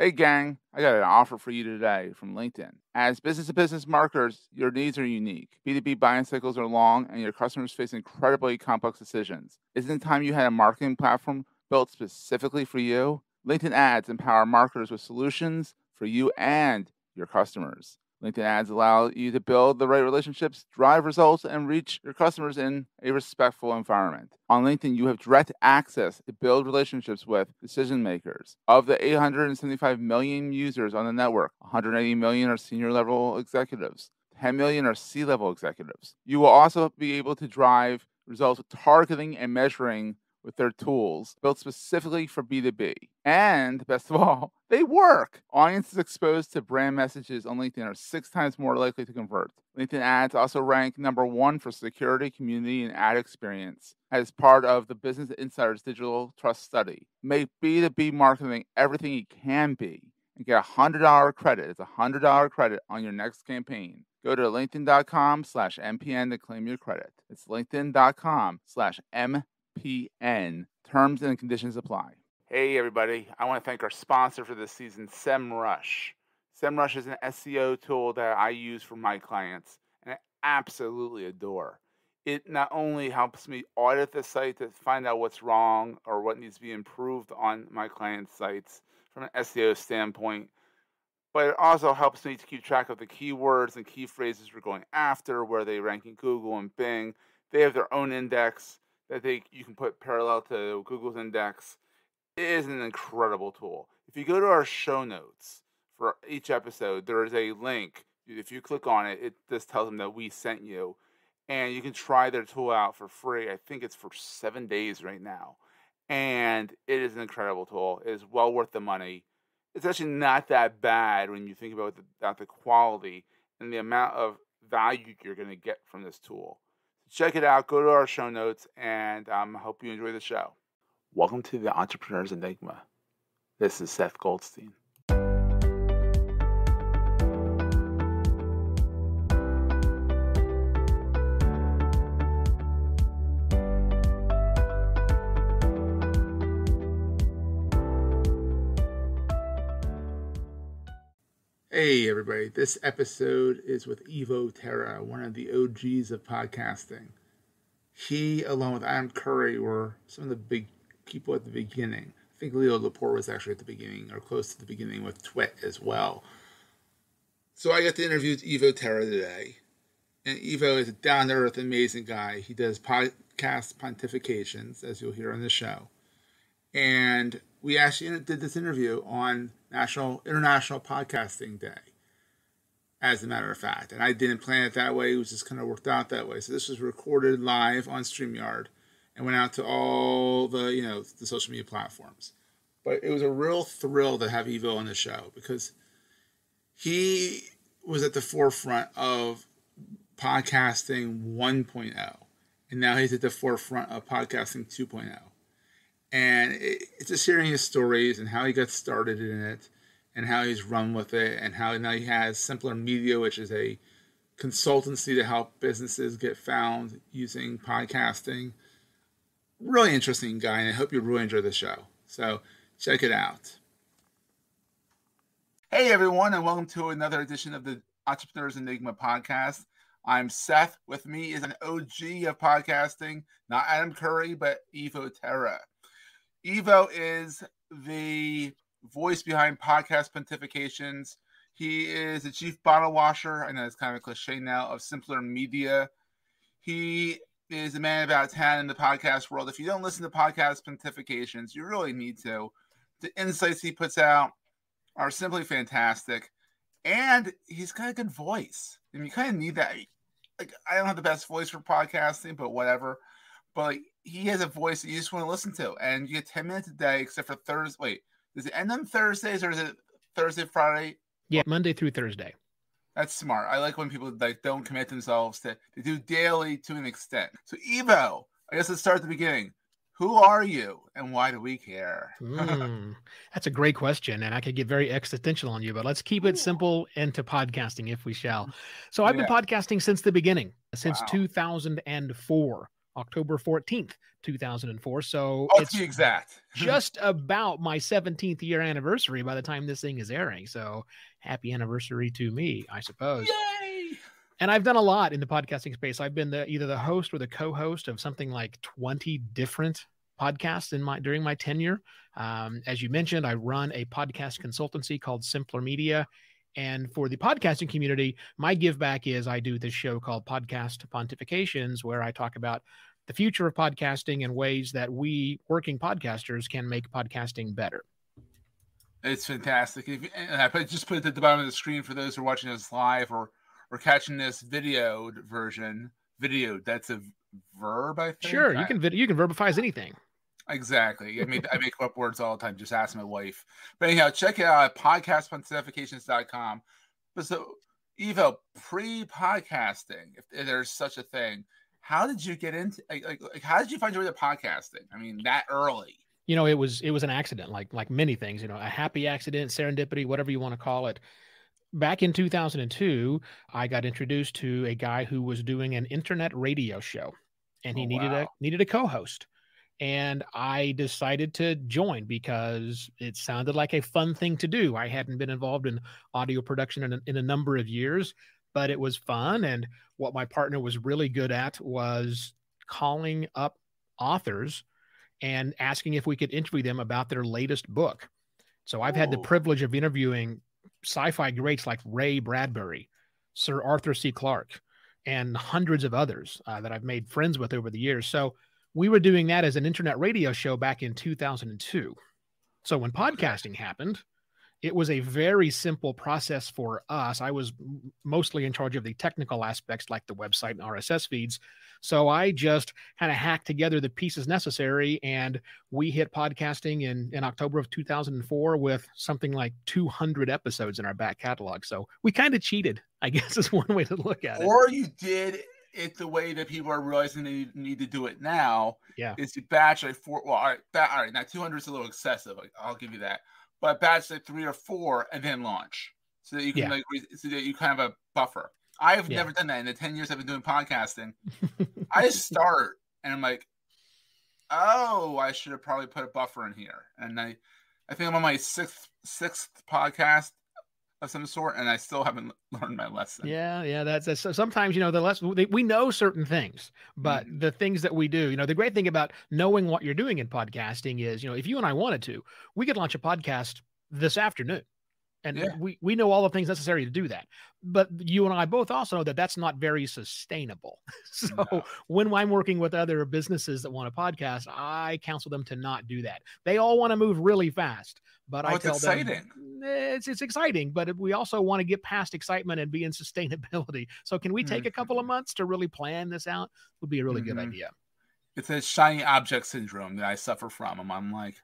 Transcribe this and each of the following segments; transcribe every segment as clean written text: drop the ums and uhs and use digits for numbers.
Hey gang, I got an offer for you today from LinkedIn. As business-to-business marketers, your needs are unique. B2B buying cycles are long and your customers face incredibly complex decisions. Isn't it time you had a marketing platform built specifically for you? LinkedIn ads empower marketers with solutions for you and your customers. LinkedIn ads allow you to build the right relationships, drive results, and reach your customers in a respectful environment. On LinkedIn, you have direct access to build relationships with decision makers. Of the 875 million users on the network, 180 million are senior level executives, 10 million are C-level executives. You will also be able to drive results with targeting and measuring with their tools built specifically for B2B. And best of all, they work. Audiences exposed to brand messages on LinkedIn are 6 times more likely to convert. LinkedIn ads also rank #1 for security, community, and ad experience as part of the Business Insider's Digital Trust Study. Make B2B marketing everything it can be and get a $100 credit. It's a $100 credit on your next campaign. Go to linkedin.com/MPN to claim your credit. It's linkedin.com/MPN. Terms and conditions apply. Hey everybody, I want to thank our sponsor for this season, SEMrush. SEMrush is an SEO tool that I use for my clients and I absolutely adore. It not only helps me audit the site to find out what's wrong or what needs to be improved on my clients' sites from an SEO standpoint, but it also helps me to keep track of the keywords and key phrases we're going after, where they rank in Google and Bing. They have their own index that you can put parallel to Google's index. It is an incredible tool. If you go to our show notes for each episode, there is a link. If you click on it, it just tells them that we sent you. And you can try their tool out for free. I think it's for 7 days right now. And it is an incredible tool. It is well worth the money. It's actually not that bad when you think about the quality and the amount of value you're going to get from this tool. Check it out. Go to our show notes, and I hope you enjoy the show. Welcome to the Entrepreneur's Enigma. This is Seth Goldstein. Hey everybody, this episode is with Evo Terra, one of the OGs of podcasting. He, along with Adam Curry, were some of the big people at the beginning. I think Leo Laporte was actually at the beginning, or close to the beginning, with Twit as well. So I got to interview Evo Terra today. And Evo is a down-to-earth, amazing guy. He does Podcast Pontifications, as you'll hear on the show. And we actually did this interview on International Podcasting Day, as a matter of fact. And I didn't plan it that way. It was just kind of worked out that way. So this was recorded live on StreamYard and went out to all the, the social media platforms. But it was a real thrill to have Evo on the show because he was at the forefront of podcasting 1.0. And now he's at the forefront of podcasting 2.0. And it's just hearing his stories and how he got started in it and how he's run with it and how now he has Simpler Media, which is a consultancy to help businesses get found using podcasting. Really interesting guy, and I hope you really enjoy the show. So check it out. Hey, everyone, and welcome to another edition of the Entrepreneur's Enigma podcast. I'm Seth. With me is an OG of podcasting, not Adam Curry, but Evo Terra. Evo is the voice behind Podcast Pontifications. He is the chief bottle washer, I know it's kind of a cliche now, of Simpler Media. He is a man about town in the podcast world. If you don't listen to Podcast Pontifications, you really need to. The insights he puts out are simply fantastic. And he's got a good voice. I mean, you kind of need that. Like, I don't have the best voice for podcasting, but whatever. But he has a voice that you just want to listen to, and you get 10 minutes a day, except for Thursday. Wait, does it end on Thursdays, or is it Thursday, Friday? Yeah, Monday through Thursday. That's smart. I like when people don't commit themselves to they do daily to an extent. So Evo, I guess let's start at the beginning. Who are you, and why do we care? That's a great question, and I could get very existential on you, but let's keep it simple and to podcasting if we shall. So I've been podcasting since the beginning, since 2004. October 14th, 2004. So it's the exact just about my 17th year anniversary by the time this thing is airing. So happy anniversary to me, I suppose. Yay! And I've done a lot in the podcasting space. I've been either the host or the co-host of something like 20 different podcasts during my tenure. As you mentioned, I run a podcast consultancy called Simpler Media. And for the podcasting community, my give back is I do this show called Podcast Pontifications, where I talk about the future of podcasting and ways that we working podcasters can make podcasting better. It's fantastic. And I just put it at the bottom of the screen for those who are watching us live or catching this videoed version. Videoed, that's a verb, I think. Sure, you can verbifize anything. Exactly. I make up words all the time. Just ask my wife. But anyhow, check it out at podcastpontifications.com. But so, Evo, pre-podcasting, if there's such a thing, how did you get into how did you find your way to podcasting? I mean, that early. You know, it was an accident, like many things. You know, a happy accident, serendipity, whatever you want to call it. Back in 2002, I got introduced to a guy who was doing an internet radio show, and he needed a co-host. And I decided to join because it sounded like a fun thing to do. I hadn't been involved in audio production in a number of years, but it was fun. And what my partner was really good at was calling up authors and asking if we could interview them about their latest book. So I've had the privilege of interviewing sci-fi greats like Ray Bradbury, Sir Arthur C. Clarke, and hundreds of others that I've made friends with over the years. So we were doing that as an internet radio show back in 2002. So when podcasting happened, it was a very simple process for us. I was mostly in charge of the technical aspects like the website and RSS feeds. So I just kind of hacked together the pieces necessary. And we hit podcasting in October of 2004 with something like 200 episodes in our back catalog. So we kind of cheated, I guess is one way to look at it. Or you did it the way that people are realizing they need to do it now. Yeah, is to batch like four. Well, all right. Now 200 is a little excessive. I'll give you that. But batch like 3 or 4 and then launch, so that you can so that you kind of have a buffer. I've never done that in the 10 years I've been doing podcasting. I start and I'm like, oh, I should have probably put a buffer in here. And I think I'm on my sixth podcast of some sort, and I still haven't learned my lesson. Yeah. That's sometimes, you know, the lesson, we know certain things, but the things that we do, you know, the great thing about knowing what you're doing in podcasting is, you know, if you and I wanted to, we could launch a podcast this afternoon, and we know all the things necessary to do that. But you and I both also know that that's not very sustainable. So when I'm working with other businesses that want a podcast, I counsel them to not do that. They all want to move really fast, but I tell them it's exciting, but we also want to get past excitement and be in sustainability. So can we take a couple of months to really plan this out? Would be a really good idea. It's a shiny object syndrome that I suffer from. I'm like,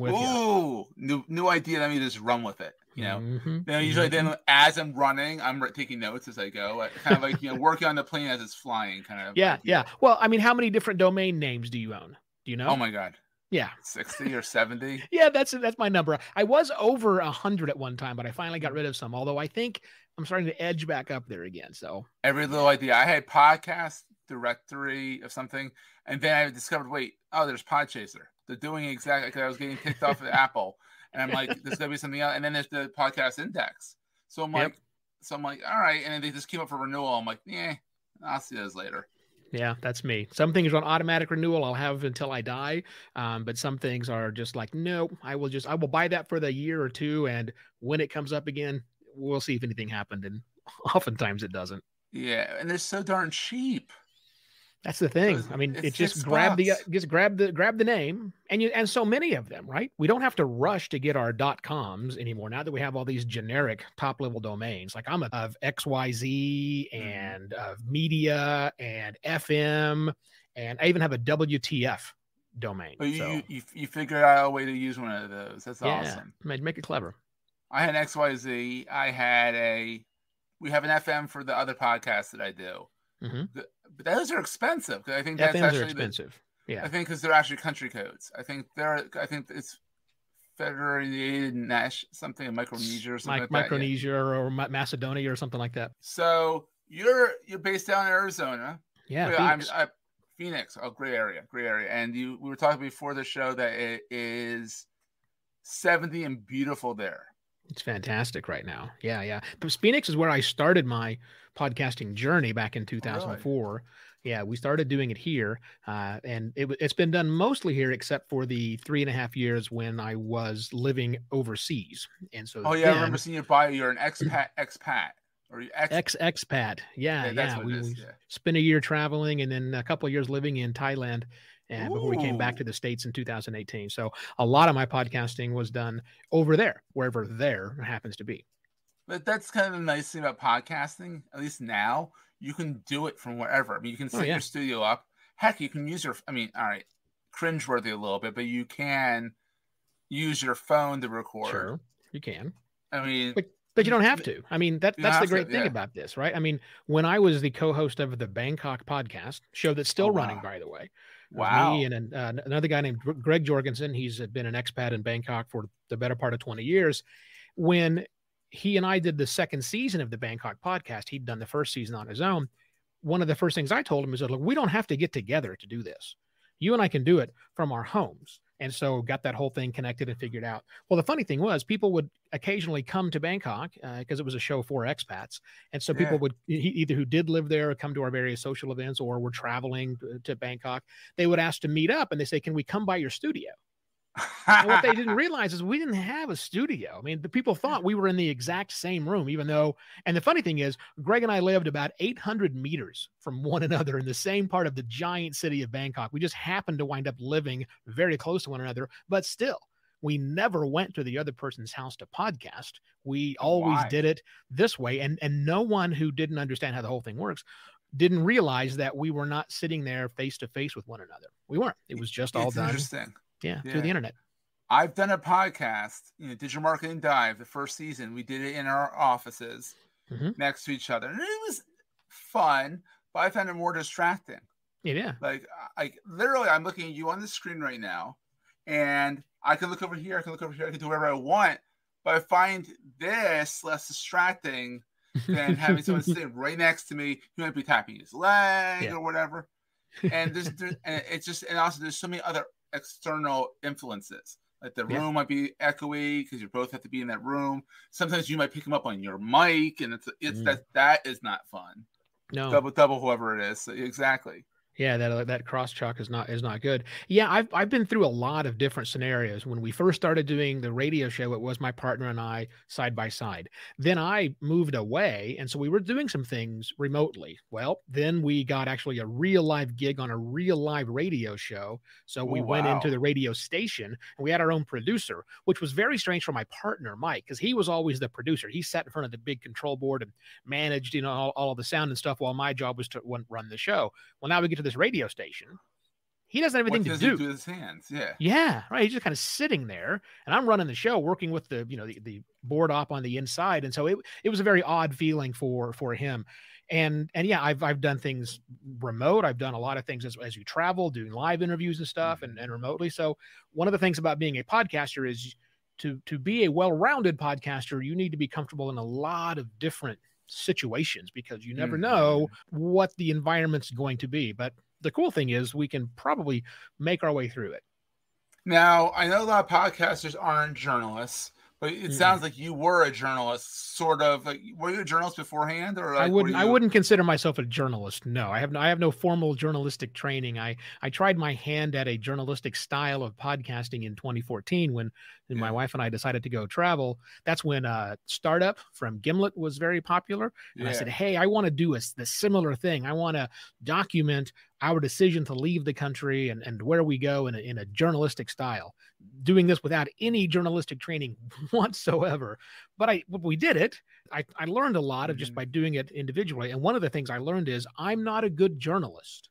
ooh, new idea. Let me just run with it. You know, then usually then as I'm running, I'm taking notes as I go, kind of like, you know, working on the plane as it's flying kind of. Yeah. Well, I mean, how many different domain names do you own? Do you know? Oh my God. Yeah. 60 or 70. Yeah. That's my number. I was over 100 at one time, but I finally got rid of some, although I think I'm starting to edge back up there again. So every little idea. I had podcast directory of something, and then I discovered, wait, oh, there's Podchaser. They're doing exactly, because I was getting kicked off of Apple. And I'm like, there's gonna be something else. And then there's the podcast index. So I'm like, all right. And then they just came up for renewal. I'm like, yeah, I'll see those later. Yeah, that's me. Some things are on automatic renewal. I'll have until I die. But some things are just like, no, I will buy that for the year or two. And when it comes up again, we'll see if anything happened. And oftentimes it doesn't. Yeah. And they're so darn cheap. That's the thing. I mean, it just grab the name, and so many of them, right? We don't have to rush to get our .coms anymore. Now that we have all these generic top level domains, like I'm of XYZ and of media and FM, and I even have a WTF domain. But you figured out a way to use one of those. That's awesome. Make it clever. I had XYZ. We have an FM for the other podcast that I do. But those are expensive. I think that's actually expensive. I think because they're actually country codes. I think it's federated something in Micronesia or something. Micronesia or Macedonia or something like that. So you're based down in Arizona. Yeah, Phoenix. Oh, great area, great area. And we were talking before the show that it is 70 and beautiful there. It's fantastic right now. Yeah, yeah. But Phoenix is where I started my podcasting journey back in 2004. Really? Yeah, we started doing it here, and it's been done mostly here, except for the 3.5 years when I was living overseas. And so, oh yeah, I remember seeing your bio. You're an expat. Or expat. Yeah, yeah. That's what we spent a year traveling and then a couple of years living in Thailand, and before we came back to the States in 2018. So a lot of my podcasting was done over there, wherever there happens to be. But that's kind of the nice thing about podcasting, at least now. You can do it from wherever. I mean, you can set your studio up. Heck, you can use your, I mean, all right, cringeworthy a little bit, but you can use your phone to record. Sure, you can. I mean, but you don't have to. I mean, that's the great thing about this, right? I mean, when I was the co-host of the Bangkok podcast show that's still running, by the way. Wow. Me and another guy named Greg Jorgensen. He's been an expat in Bangkok for the better part of 20 years. When he and I did the second season of the Bangkok podcast, he'd done the first season on his own. One of the first things I told him is, look, we don't have to get together to do this. You and I can do it from our homes. And so got that whole thing connected and figured out. Well, the funny thing was people would occasionally come to Bangkok because it was a show for expats. And so people would either who did live there or come to our various social events or were traveling to Bangkok. They would ask to meet up and they say, can we come by your studio? And what they didn't realize is we didn't have a studio. I mean, the people thought we were in the exact same room, even though, and the funny thing is, Greg and I lived about 800 meters from one another in the same part of the giant city of Bangkok. We just happened to wind up living very close to one another, but still, we never went to the other person's house to podcast. We always did it this way. And no one who didn't understand how the whole thing works didn't realize that we were not sitting there face to face with one another. We weren't. It was just all done. Interesting. Yeah, through the internet. I've done a podcast, you know, Digital Marketing Dive, the first season. We did it in our offices next to each other. And it was fun, but I found it more distracting. Yeah. Like, literally, I'm looking at you on the screen right now, and I can look over here, I can look over here, I can do whatever I want, but I find this less distracting than having someone sitting right next to me who might be tapping his leg or whatever. And, also there's so many other external influences, like the room might be echoey because you both have to be in that room. Sometimes you might pick them up on your mic, and it's that is not fun. No, double whoever it is. So, exactly. Yeah, that cross chalk is not good. Yeah, I've been through a lot of different scenarios. When we first started doing the radio show, it was my partner and I side by side. Then I moved away, and so we were doing some things remotely. Well, then we got actually a real live gig on a real live radio show. So we went into the radio station, and we had our own producer, which was very strange for my partner, Mike, because he was always the producer. He sat in front of the big control board and managed, you know, all of the sound and stuff, while my job was to run the show. Well, now we get to this radio station, he doesn't have anything to do with his hands. Yeah, right. He's just kind of sitting there, and I'm running the show, working with the, you know, the board op on the inside. And so it was a very odd feeling for him. And yeah, I've done things remote. I've done a lot of things as you travel, doing live interviews and stuff, and remotely. So one of the things about being a podcaster is to be a well-rounded podcaster, you need to be comfortable in a lot of different situations, because you never know what the environment's going to be. But the cool thing is we can probably make our way through it. Now, I know a lot of podcasters aren't journalists, but it sounds like you were a journalist, sort of. Like, were you a journalist beforehand, or like, I wouldn't consider myself a journalist. No, I have no formal journalistic training. I tried my hand at a journalistic style of podcasting in 2014 when my wife and I decided to go travel. That's when Startup from Gimlet was very popular, and I said, "Hey, I want to do the similar thing. I want to document our decision to leave the country and where we go in a journalistic style, doing this without any journalistic training whatsoever." But we did it. I learned a lot of just by doing it individually. And one of the things I learned is I'm not a good journalist.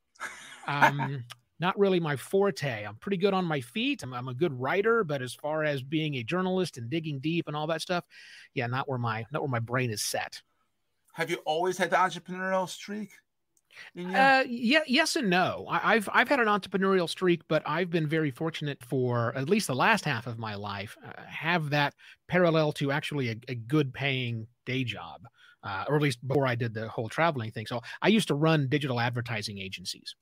Not really my forte. I'm pretty good on my feet. I'm a good writer, but as far as being a journalist and digging deep and all that stuff, yeah, not where my brain is set. Have you always had the entrepreneurial streak? Yes and no. I've had an entrepreneurial streak, but I've been very fortunate for at least the last half of my life, have that parallel to actually a good paying day job, or at least before I did the whole traveling thing. So I used to run digital advertising agencies.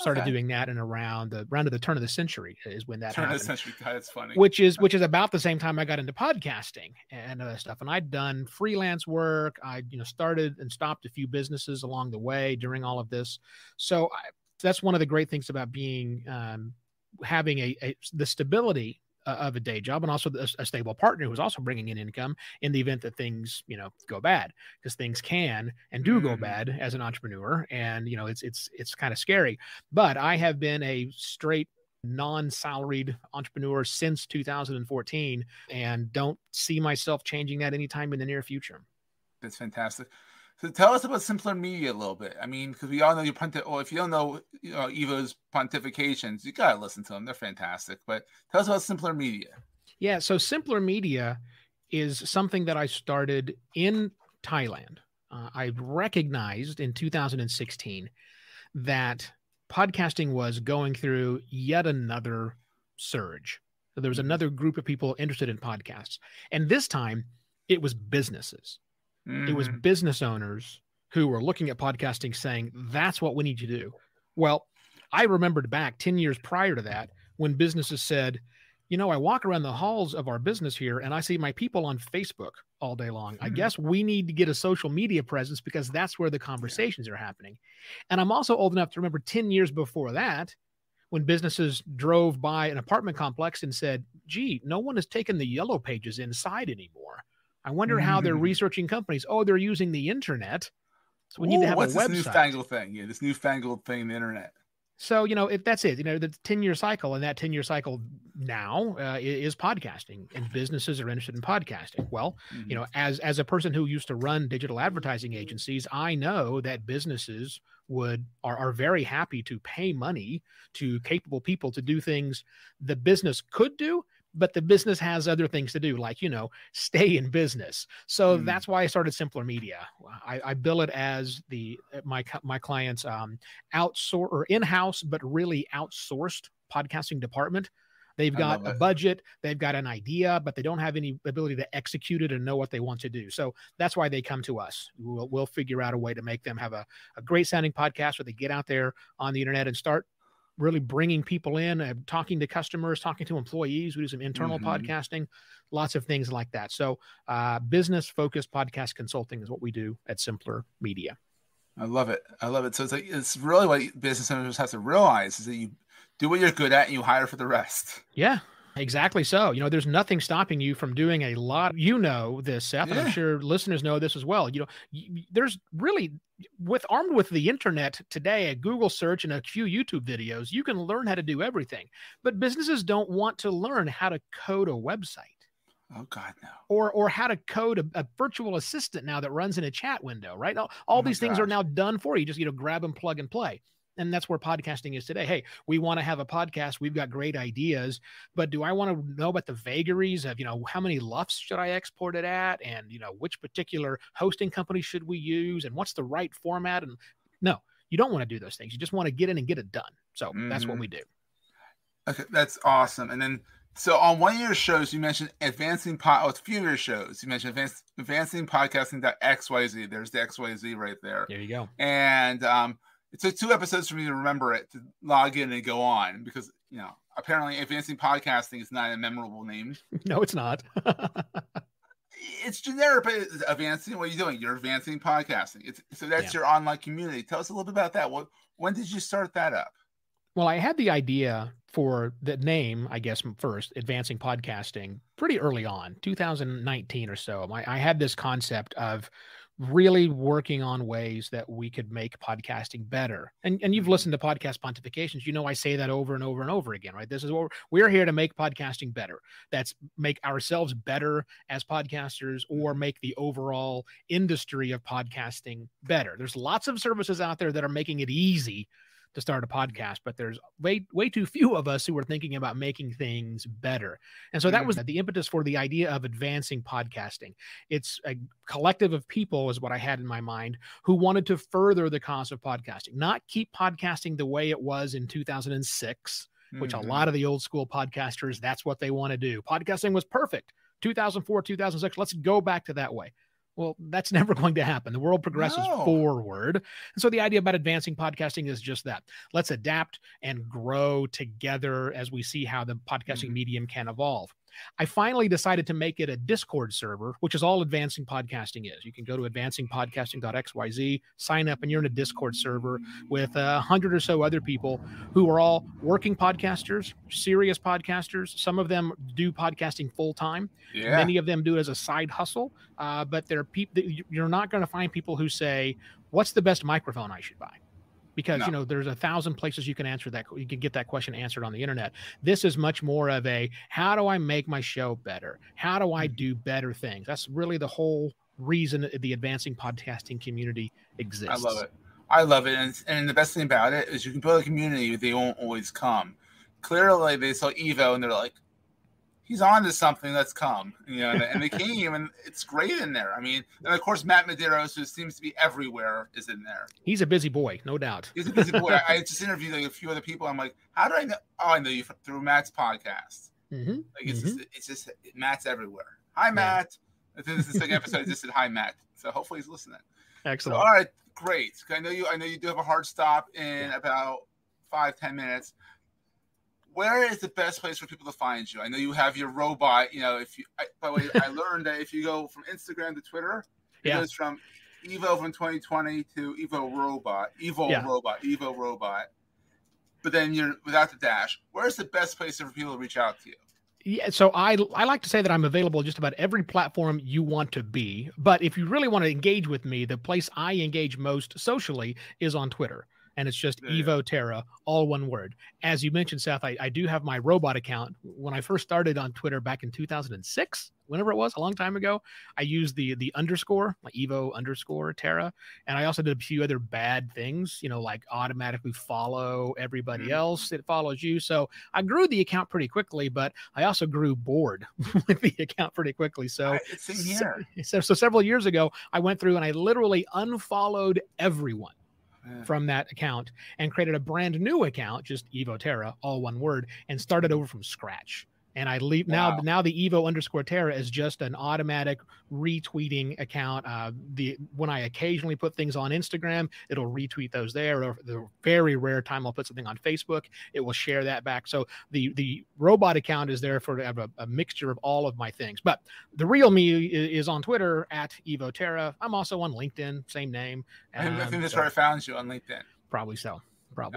started doing that in around the turn of the century is when that happened. Turn of the century, that's funny. Which is about the same time I got into podcasting and other stuff. And I'd done freelance work. I started and stopped a few businesses along the way during all of this. So that's one of the great things about being having the stability of a day job, and also a stable partner who's also bringing in income in the event that things, go bad, because things can and do go bad as an entrepreneur. And, it's kind of scary, but I have been a straight non-salaried entrepreneur since 2014 and don't see myself changing that anytime in the near future. That's fantastic. So tell us about Simpler Media a little bit. I mean, because we all know if you don't know, Evo's Pontifications, you got to listen to them. They're fantastic. But tell us about Simpler Media. Yeah. So Simpler Media is something that I started in Thailand. I recognized in 2016 that podcasting was going through yet another surge. So there was another group of people interested in podcasts. And this time it was businesses. It was business owners who were looking at podcasting saying, that's what we need to do. Well, I remembered back 10 years prior to that when businesses said, I walk around the halls of our business here and I see my people on Facebook all day long. I guess we need to get a social media presence because that's where the conversations are happening. And I'm also old enough to remember 10 years before that when businesses drove by an apartment complex and said, gee, no one has taken the yellow pages inside anymore. I wonder how they're researching companies. Oh, they're using the internet. So we need to have a website. This newfangled thing? Yeah, this newfangled thing, the internet. So, if that's it, the 10-year cycle, and that 10-year cycle now is podcasting, and businesses are interested in podcasting. Well, as a person who used to run digital advertising agencies, I know that businesses are very happy to pay money to capable people to do things the business could do, but the business has other things to do, like, stay in business. So that's why I started Simpler Media. I bill it as my clients outsource or in-house, but really outsourced podcasting department. They've got a budget, they've got an idea, but they don't have any ability to execute it and know what they want to do. So that's why they come to us. We'll figure out a way to make them have a great sounding podcast where they get out there on the internet and start really bringing people in, talking to customers, talking to employees. We do some internal podcasting, lots of things like that. So business-focused podcast consulting is what we do at Simpler Media. I love it. I love it. So it's really what business owners have to realize is that you do what you're good at and you hire for the rest. Yeah. Exactly. So, there's nothing stopping you from doing a lot. This, Seth, and I'm sure listeners know this as well. There's really, armed with the internet today, a Google search and a few YouTube videos, you can learn how to do everything, but businesses don't want to learn how to code a website. Oh God, no. Or how to code a virtual assistant now that runs in a chat window, right? All these things are now done for you. Just, grab and plug and play. And that's where podcasting is today. Hey, we want to have a podcast. We've got great ideas, but do I want to know about the vagaries of, how many LUFs should I export it at? And, which particular hosting company should we use? And what's the right format? And no, you don't want to do those things. You just want to get in and get it done. So that's what we do. Okay. That's awesome. And then, so on one of your shows, you mentioned Advancing Podcasting.xyz. There's the XYZ right there. There you go. And, it took 2 episodes for me to remember it, to log in and go on, because, apparently Advancing Podcasting is not a memorable name. No, it's not. It's generic, but it's advancing. What are you doing? You're advancing podcasting. So that's your online community. Tell us a little bit about that. When did you start that up? Well, I had the idea for the name, I guess, first, Advancing Podcasting, pretty early on, 2019 or so. I had this concept of really working on ways that we could make podcasting better. And you've listened to Podcast Pontifications. I say that over and over and over again, right? This is what we're here to make podcasting better. That's make ourselves better as podcasters or make the overall industry of podcasting better. There's lots of services out there that are making it easy to start a podcast, but there's way too few of us who are thinking about making things better. And so that was the impetus for the idea of Advancing Podcasting. It's a collective of people is what I had in my mind who wanted to further the cause of podcasting, not keep podcasting the way it was in 2006, which a lot of the old school podcasters, that's what they want to do. Podcasting was perfect. 2004, 2006, let's go back to that way. Well, that's never going to happen. The world progresses forward. And so the idea about advancing podcasting is just that. Let's adapt and grow together as we see how the podcasting medium can evolve. I finally decided to make it a Discord server, which is all advancing podcasting is. You can go to advancingpodcasting.xyz, sign up, and you're in a Discord server with 100 or so other people who are all working podcasters, serious podcasters. Some of them do podcasting full time. Yeah. Many of them do it as a side hustle. But there are people, you're not going to find people who say, "What's the best microphone I should buy?" Because, you know, there's 1,000 places you can answer that. You can get that question answered on the internet. This is much more of a, how do I make my show better? How do I do better things? That's really the whole reason the advancing podcasting community exists. I love it. I love it. And the best thing about it is you can build a community. They won't always come. Clearly, they saw Evo and they're like, he's on to something. Let's come. You know, and they came, and it's great in there. I mean, and of course, Matt Medeiros, who seems to be everywhere, is in there. He's a busy boy, no doubt. He's a busy boy. I just interviewed like a few other people. I'm like, how do I know? Oh, I know you through Matt's podcast. Like it's just Matt's everywhere. Hi, Matt. I think this is the second episode. I just said hi, Matt. So hopefully he's listening. Excellent. So, all right, great. I know you do have a hard stop in about 5-10 minutes. Where is the best place for people to find you? I know you have your robot. You know, if you, by the way, I learned that if you go from Instagram to Twitter, it goes from Evo from 2020 to Evo Robot, Evo Robot. But then you're without the dash. Where's the best place for people to reach out to you? Yeah, so I like to say that I'm available just about every platform you want to be. But if you really want to engage with me, the place I engage most socially is on Twitter. And it's just Evo Terra, all one word. As you mentioned, Seth, I do have my robot account. When I first started on Twitter back in 2006, whenever it was, a long time ago, I used the underscore, like Evo underscore Terra. And I also did a few other bad things, you know, like automatically follow everybody else that follows you. So I grew the account pretty quickly, but I also grew bored with the account pretty quickly. So, so several years ago, I went through and I literally unfollowed everyone from that account and created a brand new account, just Evo Terra, all one word, and started over from scratch. And I leave now the Evo underscore Terra is just an automatic retweeting account. When I occasionally put things on Instagram, it'll retweet those there. Or the very rare time I'll put something on Facebook, it will share that back. So the robot account is there for a mixture of all of my things. But the real me is on Twitter at Evo Terra. I'm also on LinkedIn, same name. I think that's where I found you, on LinkedIn. Probably so.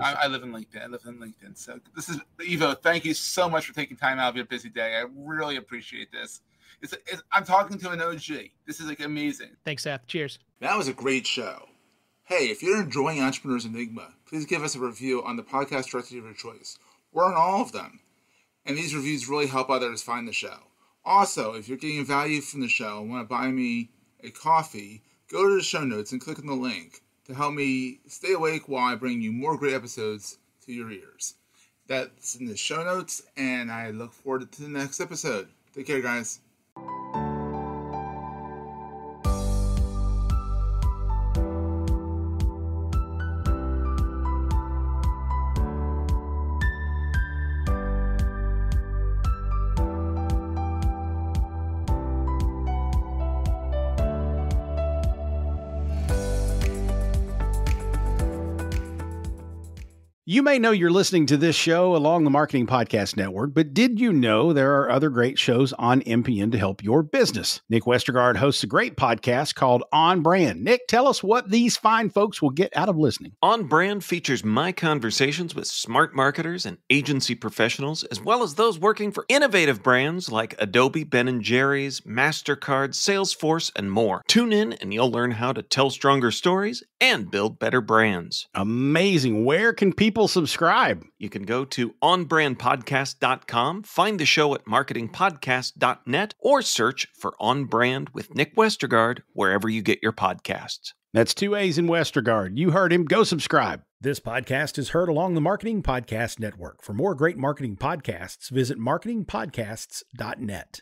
I live in LinkedIn. So this is Evo. Thank you so much for taking time out of your busy day. I really appreciate this. I'm talking to an OG. This is like amazing. Thanks, Seth. Cheers. That was a great show. Hey, if you're enjoying Entrepreneur's Enigma, please give us a review on the podcast directory of your choice, or on all of them. And these reviews really help others find the show. Also, if you're getting value from the show and want to buy me a coffee, go to the show notes and click on the link to help me stay awake while I bring you more great episodes to your ears. That's in the show notes, and I look forward to the next episode. Take care, guys. You may know you're listening to this show along the Marketing Podcast Network, but did you know there are other great shows on MPN to help your business? Nick Westergaard hosts a great podcast called On Brand. Nick, tell us what these fine folks will get out of listening. On Brand features my conversations with smart marketers and agency professionals, as well as those working for innovative brands like Adobe, Ben & Jerry's, MasterCard, Salesforce, and more. Tune in and you'll learn how to tell stronger stories and build better brands. Amazing. Where can people subscribe? You can go to onbrandpodcast.com, find the show at marketingpodcast.net, or search for On Brand with Nick Westergaard wherever you get your podcasts. That's two A's in Westergaard. You heard him. Go subscribe. This podcast is heard along the Marketing Podcast Network. For more great marketing podcasts, visit marketingpodcasts.net.